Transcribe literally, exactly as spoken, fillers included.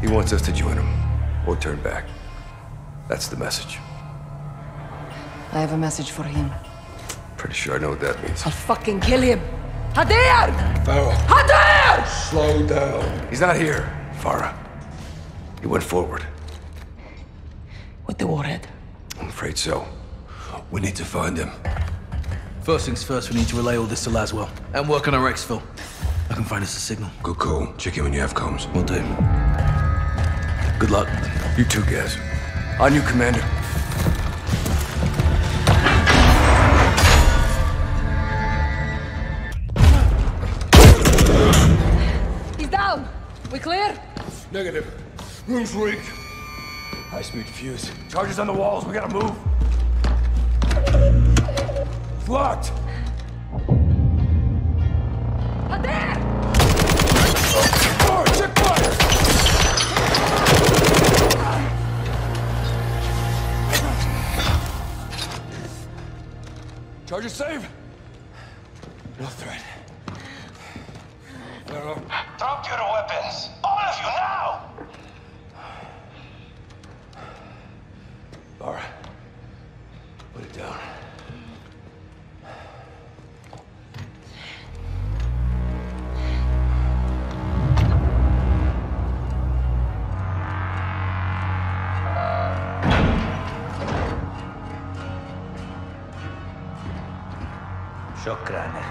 He wants us to join him or turn back. That's the message. I have a message for him. Pretty sure I know what that means. I'll fucking kill him. Hadir! Farah. Hadir! Slow down. He's not here, Farah. He went forward. With the warhead? I'm afraid so. We need to find him. First things first, we need to relay all this to Laswell and work on our exfil. I can find us a signal. Good call. Check in when you have comms. Will do. Good luck. You too, Gaz. On you, Commander. He's down. We clear? Negative. Room's rigged. High-speed fuse. Charges on the walls. We gotta move. It's locked. Hadir! Fire! Check fire! Charges saved. No threat. No. Drop your weapons, all of you now. Barra, put it down. Shakra Nafdi.